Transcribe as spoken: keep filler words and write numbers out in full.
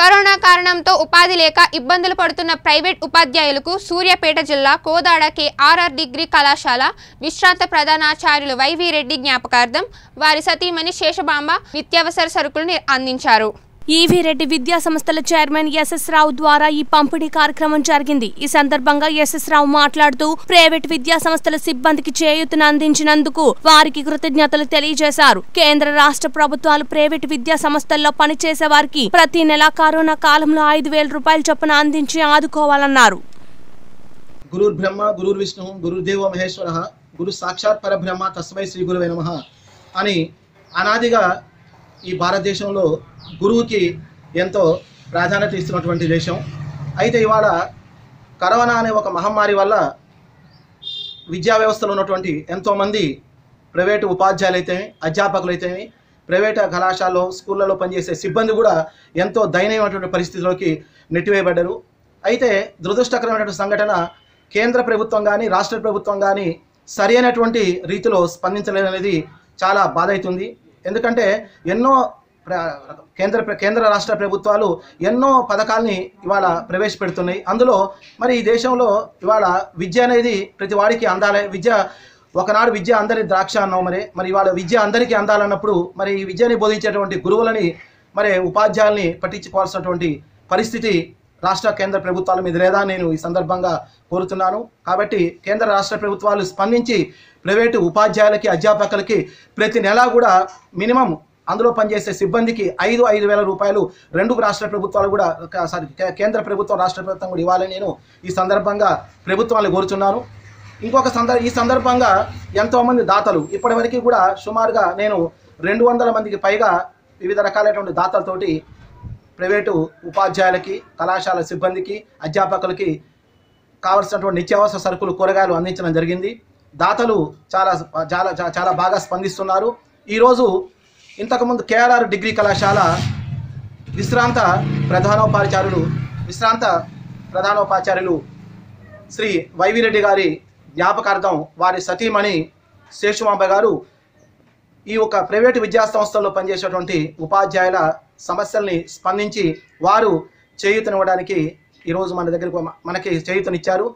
Corona కారణంతో ఉపాధి లేక ఇబ్బందులు పడుతున్న ప్రైవేట్ ఉపాధ్యాయులకు సూర్యాపేట జిల్లా కోదాడ కేఆర్ఆర్ డిగ్రీ కళాశాల విశ్రాంత ప్రధానాచార్యులు వైవి రెడ్డి జ్ఞాపకార్థం వారి సతీమణి శేషుమాంబ నిత్యావసర సరుకులను అందించారు. ఈవీ రెడ్డి విద్యా సంస్థల చైర్మన్ ఎస్ఎస్ రావు ద్వారా ఈ పంపిణీ కార్యక్రమం జరిగింది. ఈ సందర్భంగా ఎస్ఎస్ రావు మాట్లాడుతూ ప్రైవేట్ విద్యా సంస్థల సిబ్బందికి చేయూతను అందించినందుకు వారికి కృతజ్ఞతలు తెలియజేశారు. కేంద్ర రాష్ట్ర ప్రభుత్వాలు ప్రైవేట్ విద్యా సంస్థల్లో పనిచేసే వారికి ప్రతి నెల కరోనా కాలంలో ఐదు వేల రూపాయల చొప్పున అందించి ఆదుకోవాలన్నారు. గురు బ్రహ్మ గురు విష్ణు గురుదేవ మహేశ్వరః గురు సాక్షాత్ పరబ్రహ్మ తస్మై శ్రీ గురవే నమః అని అనాదిగా ఈ భారతదేశంలో గురువుకి ఎంతో ప్రాధాన్యత ఇస్తున్నటువంటి దేశం. అయితే ఇవాళ కరోనా అనే ఒక మహమ్మారి వల్ల విద్యా వ్యవస్థలో ఉన్నటువంటి ఎంతోమంది ప్రైవేటు ఉపాధ్యాయులు అయితే అధ్యాపకులు అయితే ప్రైవేట్ కళాశాలలో స్కూళ్ళలో పనిచేసే సిబ్బంది కూడా ఎంతో దయనీయమైనటువంటి పరిస్థితిలోకి నెట్టివేయబడ్డారు. అయితే దురదృష్టకరమైనటువంటి సంఘటన కేంద్ర ప్రభుత్వం కానీ రాష్ట్ర ప్రభుత్వం కానీ సరి అయినటువంటి రీతిలో స్పందించలేదనేది చాలా బాధ అవుతుంది. ఎందుకంటే ఎన్నో కేంద్ర కేంద్ర రాష్ట్ర ప్రభుత్వాలు ఎన్నో పథకాలని ఇవాళ ప్రవేశపెడుతున్నాయి. అందులో మరి ఈ దేశంలో ఇవాళ విద్య అనేది ప్రతి వాడికి అందాలి. విద్య ఒకనాడు విద్య అందరి ద్రాక్ష అన్నాం. మరి మరి ఇవాళ విద్య అందరికీ అందాలన్నప్పుడు మరి ఈ విద్యని బోధించేటువంటి గురువులని మరి ఉపాధ్యాయుల్ని పట్టించుకోవాల్సినటువంటి పరిస్థితి రాష్ట్ర కేంద్ర ప్రభుత్వాల మీద లేదా నేను ఈ సందర్భంగా కోరుతున్నాను. కాబట్టి కేంద్ర రాష్ట్ర ప్రభుత్వాలు స్పందించి ప్రైవేటు ఉపాధ్యాయులకి అధ్యాపకులకి ప్రతి నెలా కూడా మినిమం అందులో పనిచేసే సిబ్బందికి ఐదు ఐదు వేల రూపాయలు రెండు రాష్ట్ర ప్రభుత్వాలు కూడా సారీ కేంద్ర ప్రభుత్వం రాష్ట్ర ప్రభుత్వం కూడా ఇవ్వాలని నేను ఈ సందర్భంగా ప్రభుత్వాలను కోరుతున్నాను. ఇంకొక సందర్ ఈ సందర్భంగా ఎంతోమంది దాతలు ఇప్పటివరకు కూడా సుమారుగా నేను రెండు వందల మందికి పైగా వివిధ రకాలైనటువంటి దాతలతోటి ప్రైవేటు ఉపాధ్యాయులకి కళాశాల సిబ్బందికి అధ్యాపకులకి కావలసినటువంటి నిత్యావసర సరుకులు కూరగాయలు అందించడం జరిగింది. దాతలు చాలా చాలా చాలా బాగా స్పందిస్తున్నారు. ఈరోజు ఇంతకుముందు కేఆర్ఆర్ డిగ్రీ కళాశాల విశ్రాంత ప్రధానోపాచార్యులు విశ్రాంత ప్రధానోపాచార్యులు శ్రీ వైవి రెడ్డి గారి జ్ఞాపకార్థం వారి సతీమణి శేషుమాంబ గారు ఈ యొక్క ప్రైవేటు విద్యా సంస్థల్లో పనిచేసేటువంటి ఉపాధ్యాయుల సమస్యల్ని స్పందించి వారు చేయూతనివ్వడానికి ఈరోజు మన దగ్గరకు మనకి చేయూతనిచ్చారు.